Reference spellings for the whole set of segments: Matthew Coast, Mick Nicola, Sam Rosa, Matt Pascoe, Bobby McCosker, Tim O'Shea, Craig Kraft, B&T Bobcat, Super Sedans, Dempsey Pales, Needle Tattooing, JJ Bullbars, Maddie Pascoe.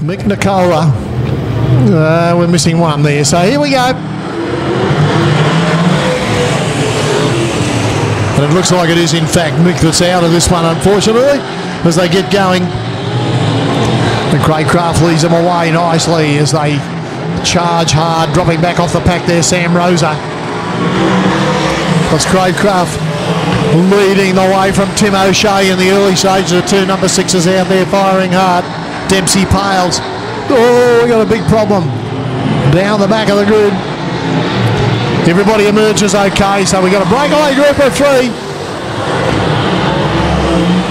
Mick Nicola. We're missing one there, so here we go. And it looks like it is, in fact, Mick that's out of this one, unfortunately, as they get going. And Craig Kraft leads them away nicely as they charge hard, dropping back off the pack there, Sam Rosa. That's Craig Kraft leading the way from Tim O'Shea in the early stages. The two number sixes out there firing hard. Dempsey Pales. Oh, we got a big problem down the back of the grid. Everybody emerges okay, so we got a breakaway group of three.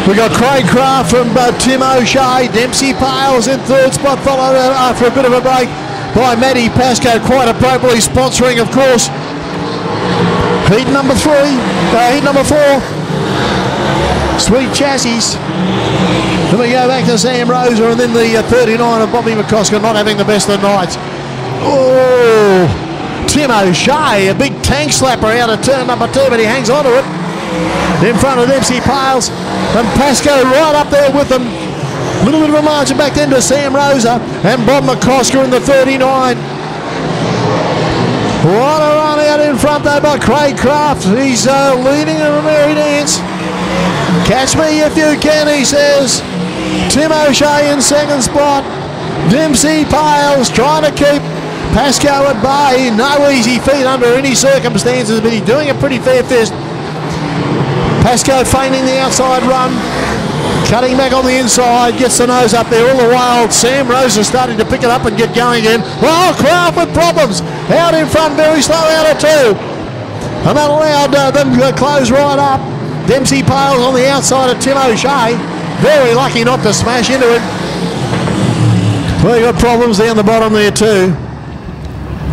We got Craig Kraft from Tim O'Shea, Dempsey Pales in third spot, followed after a bit of a break by Maddie Pascoe, quite appropriately sponsoring, of course, heat number four, Sweet Chassis. Then we go back to Sam Rosa, and then the 39 of Bobby McCosker, not having the best of the night. Oh, Tim O'Shea, a big tank slapper out of turn number two, but he hangs on to it. In front of Dempsey Pales and Pascoe right up there with them. A little bit of a margin back then to Sam Rosa and Bob McCosker in the 39. What a run out in front though by Craig Kraft. He's leading a merry dance. Catch me if you can, he says. Tim O'Shea in second spot. Dempsey Pales trying to keep Pascoe at bay, no easy feat under any circumstances, but he's doing a pretty fair fist. Pascoe feigning the outside run, cutting back on the inside, gets the nose up there all the while. Sam Rosa starting to pick it up and get going again. Oh, Kraft with problems. Out in front, very slow out of two. And that allowed them to close right up. Dempsey Pales on the outside of Tim O'Shea. Very lucky not to smash into it. Well, you got problems down the bottom there too,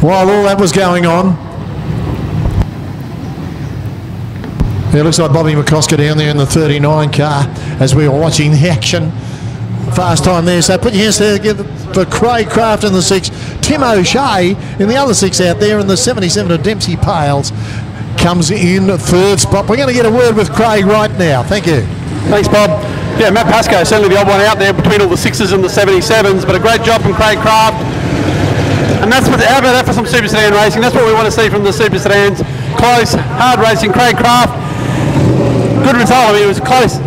while all that was going on. It looks like Bobby McCosker down there in the 39 car as we were watching the action. Fast time there, so put your hands there for Craig Kraft in the 6, Tim O'Shea in the other 6 out there, and the 77 of Dempsey Pales comes in third spot. We're going to get a word with Craig right now. Thank you. Thanks, Bob. Yeah, Matt Pascoe certainly the odd one out there between all the 6s and the 77s, but a great job from Craig Kraft. And that's what, how about that for some super sedan racing? That's what we want to see from the super sedans. Close, hard racing. Craig Kraft, good result. I mean, it was close.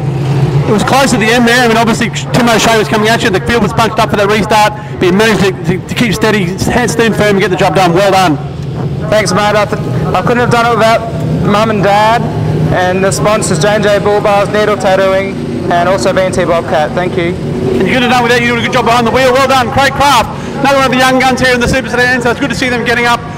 It was close at the end there. I mean, obviously Tim O'Shea was coming at you. The field was bunched up for that restart, but he managed to keep steady, stand firm, and get the job done. Well done. Thanks, mate. I couldn't have done it without Mum and Dad, and the sponsors JJ Bullbars, Needle Tattooing, and also B&T Bobcat. Thank you. And you could have done without you doing a good job behind the wheel. Well done, Craig Kraft. Another one of the young guns here in the Super Sedan, so it's good to see them getting up